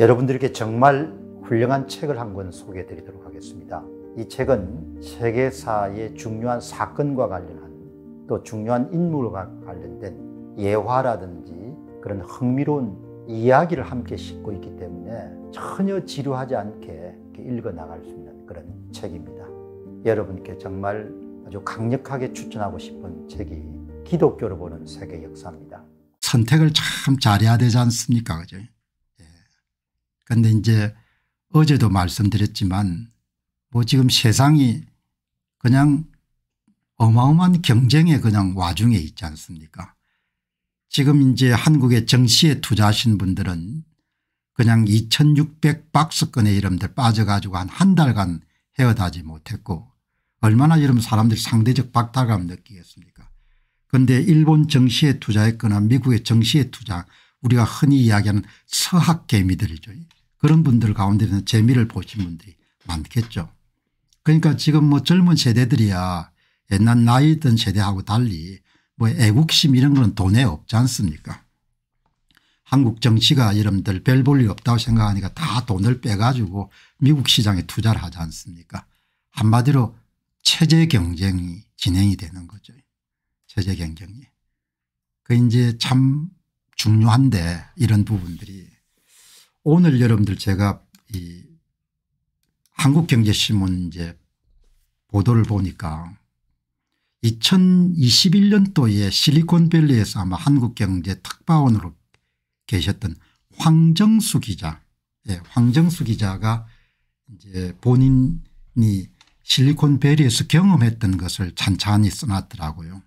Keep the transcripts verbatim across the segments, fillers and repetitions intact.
여러분들께 정말 훌륭한 책을 한 권 소개해 드리도록 하겠습니다. 이 책은 세계사의 중요한 사건과 관련한 또 중요한 인물과 관련된 예화라든지 그런 흥미로운 이야기를 함께 싣고 있기 때문에 전혀 지루하지 않게 읽어 나갈 수 있는 그런 책입니다. 여러분께 정말 아주 강력하게 추천하고 싶은 책이 기독교로 보는 세계 역사입니다. 선택을 참 잘해야 되지 않습니까? 그죠? 예. 근데 이제 어제도 말씀드렸지만 뭐 지금 세상이 그냥 어마어마한 경쟁에 그냥 와중에 있지 않습니까? 지금 이제 한국의 정시에 투자하신 분들은 그냥 이천육백 박스권의 이름들 빠져가지고 한 한 달간 헤어나지 못했고 얼마나 이런 사람들이 상대적 박탈감을 느끼겠습니까? 그런데 일본 정시에 투자했거나 미국의 정시에 투자, 우리가 흔히 이야기하는 서학 개미들이죠. 그런 분들 가운데는 재미를 보신 분들이 많겠죠. 그러니까 지금 뭐 젊은 세대들이야 옛날 나이 있던 세대하고 달리 뭐 애국심 이런 건 돈에 없지 않습니까? 한국 정치가 여러분들 별 볼일 없다고 생각하니까 다 돈을 빼가지고 미국 시장에 투자를 하지 않습니까? 한마디로 체제 경쟁이 진행이 되는 거죠. 체제 경쟁이. 그 이제 참 중요한데 이런 부분들이 오늘 여러분들 제가 이 한국경제신문 이제 보도를 보니까 이천이십일 년도에 실리콘밸리에서 아마 한국경제 특파원으로 계셨던 황정수 기자, 예, 황정수 기자가 이제 본인이 실리콘밸리에서 경험했던 것을 찬찬히 써놨더라고요.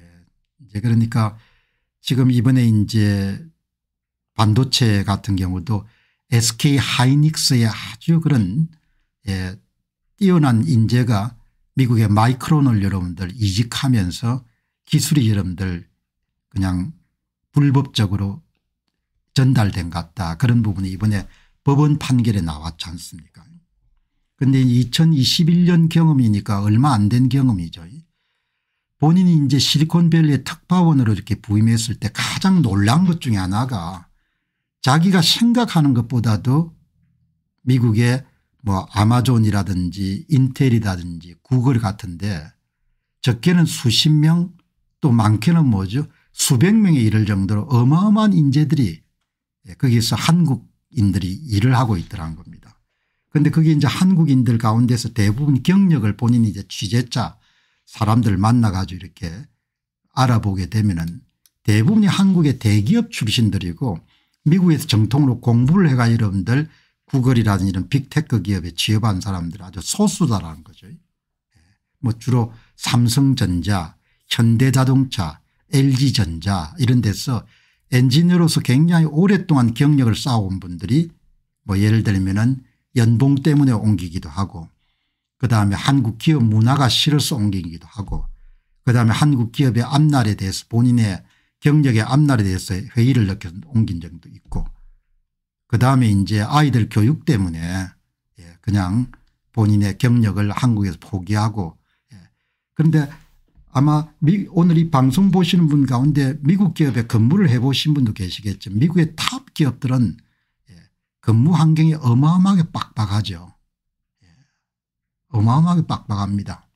예, 이제 그러니까 지금 이번에 이제 반도체 같은 경우도 에스케이 하이닉스의 아주 그런, 예, 뛰어난 인재가 미국의 마이크론을 여러분들 이직하면서 기술이 여러분들 그냥 불법적으로 전달된 것 같다. 그런 부분이 이번에 법원 판결에 나왔지 않습니까? 그런데 이천이십일 년 경험이니까 얼마 안 된 경험이죠. 본인이 이제 실리콘밸리의 특파원으로 이렇게 부임했을 때 가장 놀란 것 중에 하나가 자기가 생각하는 것보다도 미국의 뭐 아마존이라든지 인텔이라든지 구글 같은데 적게는 수십 명 또 많게는 뭐죠? 수백 명에 이를 정도로 어마어마한 인재들이 거기서 한국인들이 일을 하고 있더라는 겁니다. 그런데 그게 이제 한국인들 가운데서 대부분 경력을 본인이 이제 취재자 사람들 만나 가지고 이렇게 알아보게 되면은 대부분이 한국의 대기업 출신들이고 미국에서 정통으로 공부를 해가 여러분들 구글이라든지 이런 빅테크 기업에 취업한 사람들 아주 소수다라는 거죠. 뭐 주로 삼성전자, 현대자동차, 엘지전자 이런 데서 엔지니어로서 굉장히 오랫동안 경력을 쌓아온 분들이 뭐 예를 들면은 연봉 때문에 옮기기도 하고 그다음에 한국 기업 문화가 싫어서 옮기기도 하고 그다음에 한국 기업의 앞날에 대해서 본인의 경력의 앞날에 대해서 회의를 느껴서 옮긴 적도 있고 그다음에 이제 아이들 교육 때문에 그냥 본인의 경력을 한국에서 포기하고 그런데 아마 오늘 이 방송 보시는 분 가운데 미국 기업에 근무를 해보신 분도 계시겠죠. 미국의 탑 기업들은 근무 환경이 어마어마하게 빡빡하죠. 어마어마하게 빡빡합니다.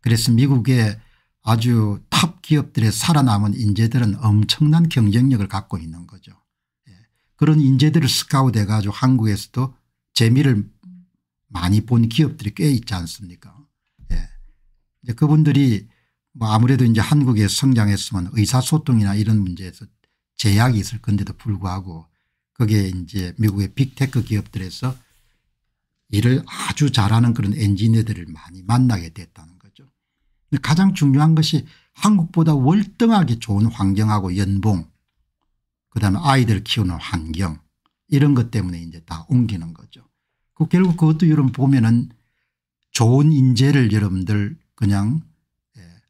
그래서 미국의 아주 탑 기업들의 살아남은 인재들은 엄청난 경쟁력을 갖고 있는 거죠. 그런 인재들을 스카우트 해가지고 한국에서도 재미를 많이 본 기업들이 꽤 있지 않습니까? 그분들이 뭐 아무래도 이제 한국에 성장했으면 의사소통이나 이런 문제에서 제약이 있을 건데도 불구하고 그게 이제 미국의 빅테크 기업들에서 일을 아주 잘하는 그런 엔지니어들을 많이 만나게 됐다는 거죠. 근데 가장 중요한 것이 한국보다 월등하게 좋은 환경하고 연봉, 그다음에 아이들 키우는 환경 이런 것 때문에 이제 다 옮기는 거죠. 그 결국 그것도 여러분 보면은 좋은 인재를 여러분들 그냥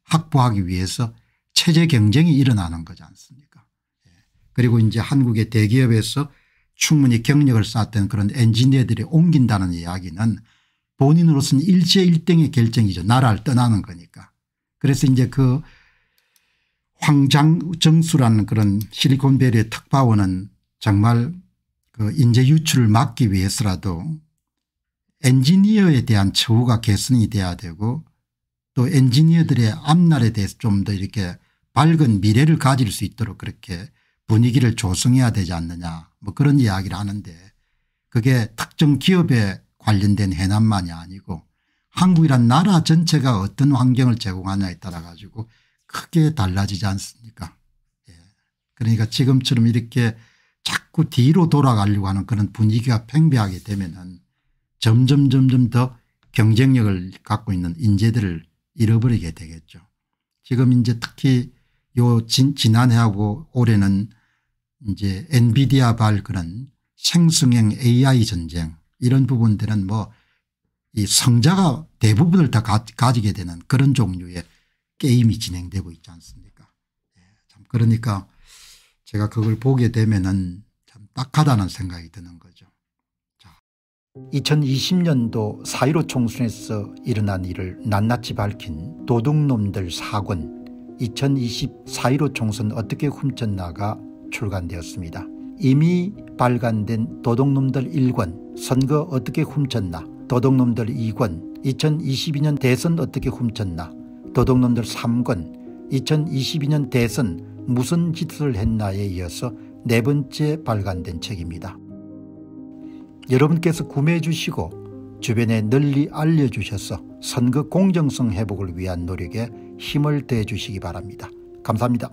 확보하기 위해서 체제 경쟁이 일어나는 거지 않습니까? 그리고 이제 한국의 대기업에서 충분히 경력을 쌓았던 그런 엔지니어들이 옮긴다는 이야기는 본인으로서는 일제 일등의 결정이죠. 나라를 떠나는 거니까. 그래서 이제 그 황정수라는 그런 실리콘밸리의 특파원은 정말 그 인재 유출을 막기 위해서라도 엔지니어에 대한 처우가 개선이 돼야 되고 또 엔지니어들의 앞날에 대해서 좀 더 이렇게 밝은 미래를 가질 수 있도록 그렇게 분위기를 조성해야 되지 않느냐 뭐 그런 이야기를 하는데, 그게 특정 기업에 관련된 해난만이 아니고 한국이란 나라 전체가 어떤 환경을 제공하냐에 따라 가지고 크게 달라지지 않습니까. 예. 그러니까 지금처럼 이렇게 자꾸 뒤로 돌아가려고 하는 그런 분위기가 팽배하게 되면은 점점 점점 더 경쟁력을 갖고 있는 인재들을 잃어버리게 되겠죠. 지금 이제 특히 요 진, 지난해하고 올해는 이제 엔비디아 발 그런 생성형 에이아이 전쟁 이런 부분들은 뭐 이 성자가 대부분을 다 가, 가지게 되는 그런 종류의 게임이 진행되고 있지 않습니까. 예, 참 그러니까 제가 그걸 보게 되면은 참 딱하다는 생각이 드는 거죠. 이천이십 년도 사 일오 총선에서 일어난 일을 낱낱이 밝힌 도둑놈들 사 권 이천이십 사 일오 총선 어떻게 훔쳤나가 출간되었습니다. 이미 발간된 도둑놈들 일 권 선거 어떻게 훔쳤나, 도둑놈들 이 권 이천이십이 년 대선 어떻게 훔쳤나, 도둑놈들 삼 권 이천이십이 년 대선 무슨 짓을 했나에 이어서 네 번째 발간된 책입니다. 여러분께서 구매해 주시고 주변에 널리 알려주셔서 선거 공정성 회복을 위한 노력에 힘을 더해 주시기 바랍니다. 감사합니다.